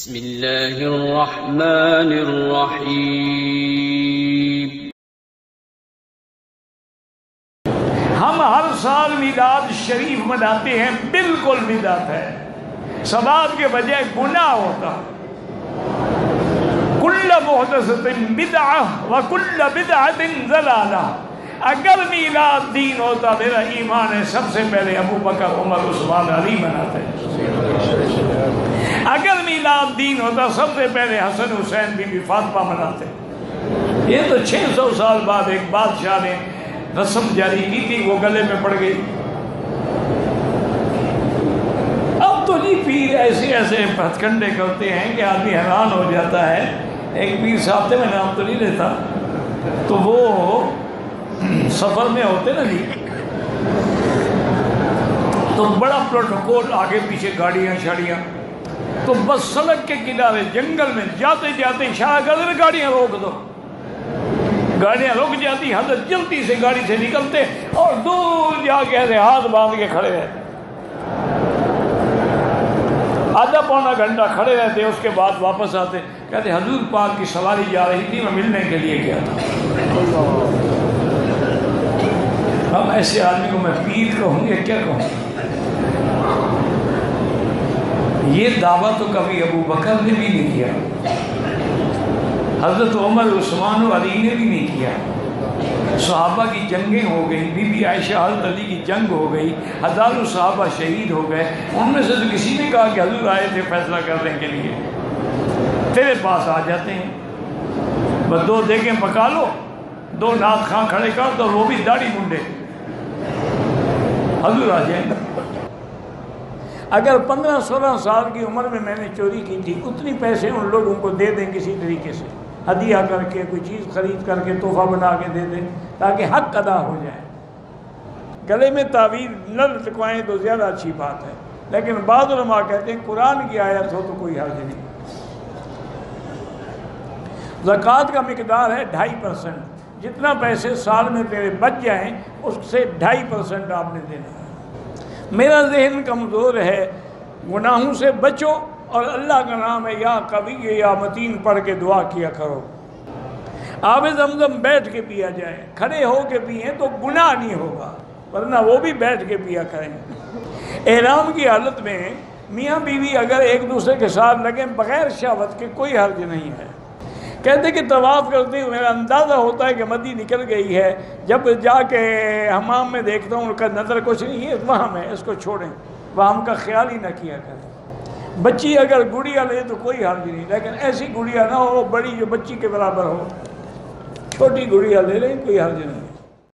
बिस्मिल्लाहिर्रहमानिर्रहीम। हम हर साल मिलाद शरीफ मनाते हैं, बिल्कुल बिदात है, सवाब के बजाय गुनाह होता। कुल्ल मुहदसतिन बिदअह व कुल्ल बिदअतिन ज़लाला। अगर मिलाद दीन होता, मेरा ईमान है सबसे पहले अबू बकर उमर उस्मान अली मनाते हैं। अगर मिलाद दीन होता सबसे पहले हसन हुसैन बीबी फातिमा मनाते हैं। ये तो 600 साल बाद एक बादशाह ने रस्म जारी की थी, वो गले में पड़ गई। अब तो नहीं, पीर ऐसे ऐसे हथकंडे करते हैं कि आदमी हैरान हो जाता है। एक पीर साहब थे, मैं नाम तो नहीं लेता, तो वो सफर में होते ना जी, तो बड़ा प्रोटोकॉल, आगे पीछे गाड़ियां शाड़ियाँ। तो बस सड़क के किनारे जंगल में जाते जाते शाह गदर गाड़ियां रोक दो, गाड़ियां रुक जाती। हजरत जल्दी से गाड़ी से निकलते और दूर जाके हाथ बांध के खड़े रहते। आधा पौना घंटा खड़े रहते, उसके बाद वापस आते, कहते हजूर पाक की सवारी जा रही थी, मैं मिलने के लिए गया था। अब ऐसे आदमी को मैं पीर कहूँ या क्या कहूँ? ये दावा तो कभी अबू बकर ने भी नहीं किया, हजरत उमर उस्मान और अली ने भी नहीं किया। सहाबा की जंगें हो गई, बीबी आयशा हजरत अली की जंग हो गई, हज़ारों सहाबा शहीद हो गए। उनमें से तो किसी ने कहा कि हजूर आए थे फैसला करने के लिए, तेरे पास आ जाते हैं, बस दो देखें पका लो, दो नाथ खां खड़े कर दो, वो भी दाढ़ी मुंडे, हजूर आ जाएंगे। अगर 15-16 साल की उम्र में मैंने चोरी की थी, उतनी पैसे उन लोगों को दे दें, किसी तरीके से हदिया करके, कोई चीज़ खरीद करके, तोहफा बना के दे दें, ताकि हक अदा हो जाए। गले में तावीज़ न लटकवाएँ तो ज़्यादा अच्छी बात है, लेकिन बाद उलमा कहते हैं कुरान की आयत हो तो कोई हर्ज नहीं। ज़कात का मिकदार है 2.5%, जितना पैसे साल में तेरे बच जाएं उससे 2.5% आपने देना है। मेरा जहन कमज़ोर है, गुनाहों से बचो और अल्लाह का नाम है या कभी या मतीन पढ़ के दुआ किया करो। आब जमजम बैठ के पिया जाए, खड़े हो के पिए तो गुनाह नहीं होगा, वरना वो भी बैठ के पिया करें। एहराम की हालत में मियाँ बीवी अगर एक दूसरे के साथ लगें बग़ैर शहावत के, कोई हर्ज नहीं है। कहते कि तवाफ़ करते हुए मेरा अंदाज़ा होता है कि मदी निकल गई है, जब जाके हमाम में देखता हूँ उनका नज़र कुछ नहीं है, वहाँ में इसको छोड़ें, वहाँ का ख्याल ही ना किया करें। बच्ची अगर गुड़िया ले तो कोई हर्ज नहीं, लेकिन ऐसी गुड़िया ना हो बड़ी जो बच्ची के बराबर हो, छोटी गुड़िया ले लें, कोई हर्ज नहीं।